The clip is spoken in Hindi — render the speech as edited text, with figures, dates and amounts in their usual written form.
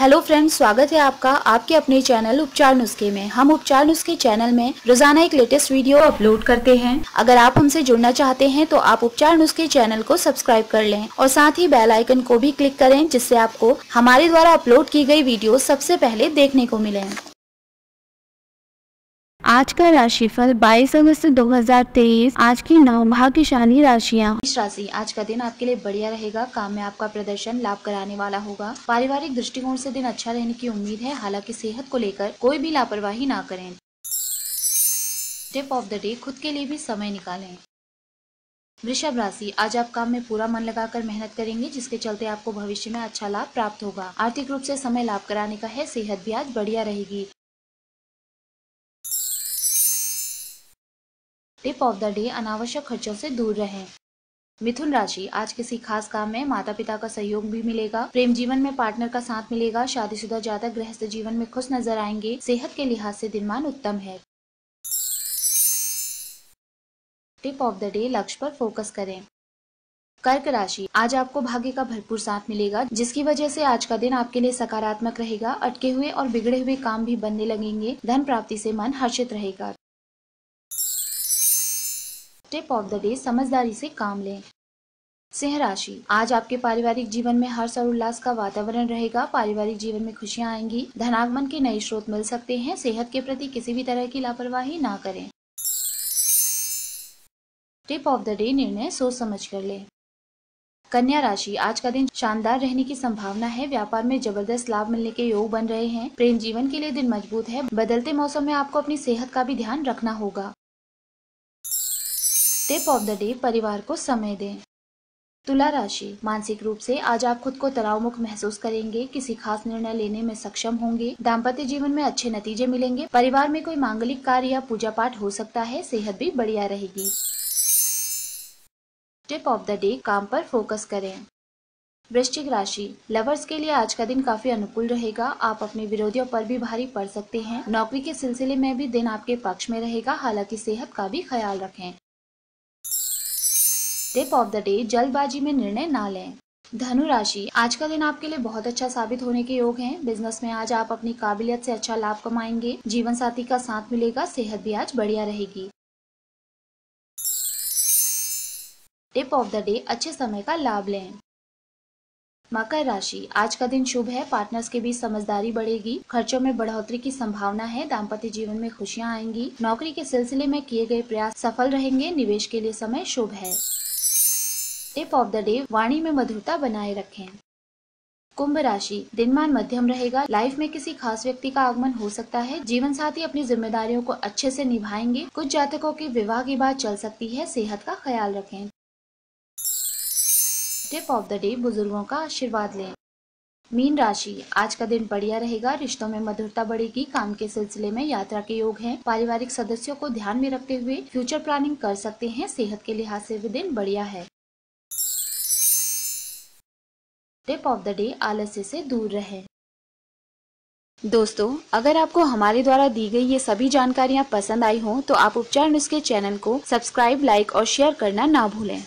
हेलो फ्रेंड्स, स्वागत है आपका आपके अपने चैनल उपचार नुस्खे में। हम उपचार नुस्खे चैनल में रोजाना एक लेटेस्ट वीडियो अपलोड करते हैं। अगर आप हमसे जुड़ना चाहते हैं तो आप उपचार नुस्खे चैनल को सब्सक्राइब कर लें और साथ ही बेल आइकन को भी क्लिक करें, जिससे आपको हमारे द्वारा अपलोड की गई वीडियो सबसे पहले देखने को मिले। आज का राशिफल 22 अगस्त 2023। आज की नौ भाग्यशाली राशियाँ। मेष राशि, आज का दिन आपके लिए बढ़िया रहेगा। काम में आपका प्रदर्शन लाभ कराने वाला होगा। पारिवारिक दृष्टिकोण से दिन अच्छा रहने की उम्मीद है, हालांकि सेहत को लेकर कोई भी लापरवाही ना करें। टिप ऑफ द डे, खुद के लिए भी समय निकालें। वृषभ राशि, आज आप काम में पूरा मन लगाकर मेहनत करेंगे, जिसके चलते आपको भविष्य में अच्छा लाभ प्राप्त होगा। आर्थिक रूप से समय लाभ कराने का है। सेहत भी आज बढ़िया रहेगी। टिप ऑफ द डे, अनावश्यक खर्चों से दूर रहें। मिथुन राशि, आज किसी खास काम में माता पिता का सहयोग भी मिलेगा। प्रेम जीवन में पार्टनर का साथ मिलेगा। शादीशुदा जातक गृहस्थ जीवन में खुश नजर आएंगे। सेहत के लिहाज से दिनमान उत्तम है। टिप ऑफ द डे, लक्ष्य पर फोकस करें। कर्क राशि, आज आपको भाग्य का भरपूर साथ मिलेगा, जिसकी वजह से आज का दिन आपके लिए सकारात्मक रहेगा। अटके हुए और बिगड़े हुए काम भी बनने लगेंगे। धन प्राप्ति से मन हर्षित रहेगा। टिप ऑफ द डे, समझदारी से काम लें। सिंह राशि, आज आपके पारिवारिक जीवन में हर्ष और उल्लास का वातावरण रहेगा। पारिवारिक जीवन में खुशियां आएंगी। धनागमन के नए स्रोत मिल सकते हैं। सेहत के प्रति किसी भी तरह की लापरवाही ना करें। टिप ऑफ द डे, निर्णय सोच समझ कर लें। कन्या राशि, आज का दिन शानदार रहने की संभावना है। व्यापार में जबरदस्त लाभ मिलने के योग बन रहे हैं। प्रेम जीवन के लिए दिन मजबूत है। बदलते मौसम में आपको अपनी सेहत का भी ध्यान रखना होगा। टिप ऑफ द डे, परिवार को समय दें। तुला राशि, मानसिक रूप से आज आप खुद को तनावमुक्त महसूस करेंगे। किसी खास निर्णय लेने में सक्षम होंगे। दाम्पत्य जीवन में अच्छे नतीजे मिलेंगे। परिवार में कोई मांगलिक कार्य या पूजा पाठ हो सकता है। सेहत भी बढ़िया रहेगी। टिप ऑफ द डे, काम पर फोकस करें। वृश्चिक राशि, लवर्स के लिए आज का दिन काफी अनुकूल रहेगा। आप अपने विरोधियों पर भी भारी पड़ सकते हैं। नौकरी के सिलसिले में भी दिन आपके पक्ष में रहेगा, हालांकि सेहत का भी ख्याल रखें। टिप ऑफ द डे, जल्दबाजी में निर्णय ना लें। धनु राशि, आज का दिन आपके लिए बहुत अच्छा साबित होने के योग हैं। बिजनेस में आज आप अपनी काबिलियत से अच्छा लाभ कमाएंगे। जीवन साथी का साथ मिलेगा। सेहत भी आज बढ़िया रहेगी। टिप ऑफ द डे, अच्छे समय का लाभ लें। मकर राशि, आज का दिन शुभ है। पार्टनर्स के बीच समझदारी बढ़ेगी। खर्चों में बढ़ोतरी की संभावना है। दाम्पत्य जीवन में खुशियाँ आएंगी। नौकरी के सिलसिले में किए गए प्रयास सफल रहेंगे। निवेश के लिए समय शुभ है। टिप ऑफ द डे, वाणी में मधुरता बनाए रखें। कुंभ राशि, दिनमान मध्यम रहेगा। लाइफ में किसी खास व्यक्ति का आगमन हो सकता है। जीवन साथी अपनी जिम्मेदारियों को अच्छे से निभाएंगे। कुछ जातकों के विवाह की बात चल सकती है। सेहत का ख्याल रखें। टिप ऑफ द डे, बुजुर्गों का आशीर्वाद लें। मीन राशि, आज का दिन बढ़िया रहेगा। रिश्तों में मधुरता बढ़ेगी। काम के सिलसिले में यात्रा के योग है। पारिवारिक सदस्यों को ध्यान में रखते हुए फ्यूचर प्लानिंग कर सकते हैं। सेहत के लिहाज से भी दिन बढ़िया है। टिप ऑफ द डे, आलस्य से दूर रहें। दोस्तों, अगर आपको हमारे द्वारा दी गई ये सभी जानकारियाँ पसंद आई हों तो आप उपचार नुस्खे चैनल को सब्सक्राइब, लाइक और शेयर करना ना भूलें।